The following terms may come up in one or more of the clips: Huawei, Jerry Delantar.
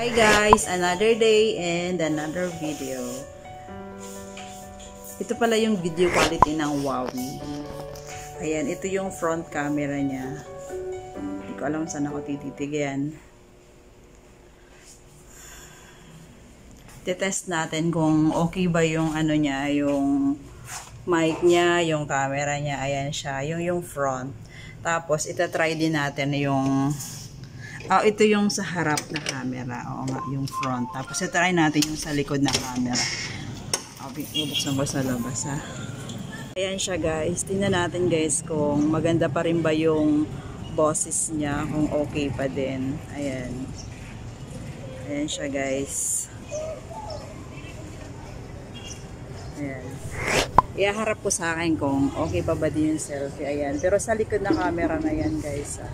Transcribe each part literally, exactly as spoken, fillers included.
Hi guys! Another day and another video. Ito pala yung video quality ng Huawei. Ayan, ito yung front camera niya. Hindi ko alam saan ako tititig yan. Titest natin kung okay ba yung ano niya, yung mic niya, yung camera niya. Ayan siya, yung, yung front. Tapos, itatry din natin yung Oh, ito yung sa harap na camera. Oo nga, yung front. Tapos, itry natin yung sa likod na camera. Oh, bubuksan ko sa labas, ha? Ayan siya, guys. Tingnan natin, guys, kung maganda pa rin ba yung boses niya. Kung okay pa din. Ayan. Ayan siya, guys. Ayan. Iaharap ko sa akin kung okay pa ba din yung selfie. Ayan. Pero sa likod na camera na yan, guys, ha?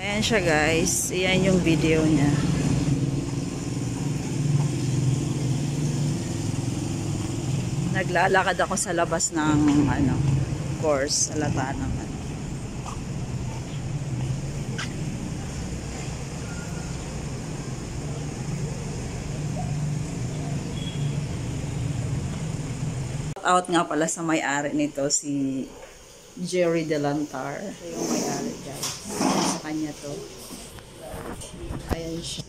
Ayan siya guys, ayan yung video niya. Naglalakad ako sa labas ng ano, course, sa lataan ng ano. Out nga pala sa may-ari nito si Jerry Delantar. Yung may-ari guys. Kanya to. Ayan siya.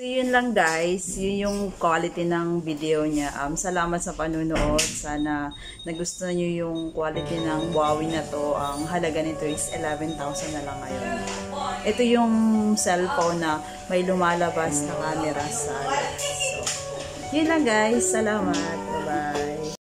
So yun lang guys, yun yung quality ng video niya. Um, salamat sa panunood. Sana nagustuhan niyo yung quality ng Huawei na to. Ang halaga nito is eleven thousand na lang ngayon. Ito yung cellphone na may lumalabas na camera sa. So, yun lang guys, salamat. Bye-bye.